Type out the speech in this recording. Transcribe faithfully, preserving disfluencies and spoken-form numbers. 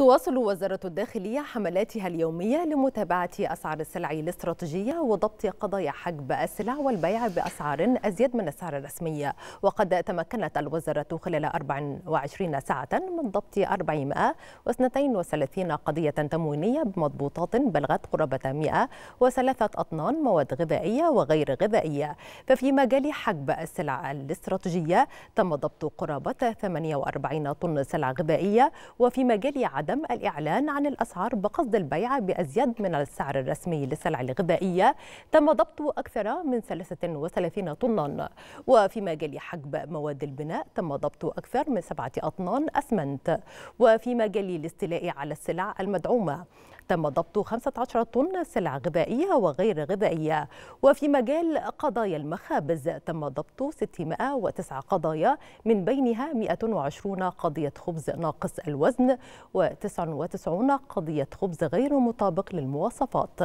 تواصل وزارة الداخلية حملاتها اليومية لمتابعة أسعار السلع الاستراتيجية وضبط قضايا حجب السلع والبيع بأسعار أزيد من السعر الرسمي. وقد تمكنت الوزارة خلال أربع وعشرين ساعة من ضبط أربعمائة واثنين وثلاثين قضية تموينية بمضبوطات بلغت قرابة مائة وثلاثة أطنان مواد غذائية وغير غذائية. ففي مجال حجب السلع الاستراتيجية تم ضبط قرابة ثمانية وأربعين طن سلع غذائية، وفي مجال عدم الإعلان عن الأسعار بقصد البيع بأزيد من السعر الرسمي للسلع الغذائية تم ضبط أكثر من ثلاثة وثلاثين طناً، وفي مجال حجب مواد البناء تم ضبط أكثر من سبعة أطنان أسمنت، وفي مجال الاستيلاء على السلع المدعومة تم ضبط خمسة عشر طن سلع غذائية وغير غذائية، وفي مجال قضايا المخابز تم ضبط ستمائة وتسعة قضايا من بينها مائة وعشرين قضية خبز ناقص الوزن و تسعة وتسعين قضية خبز غير مطابق للمواصفات.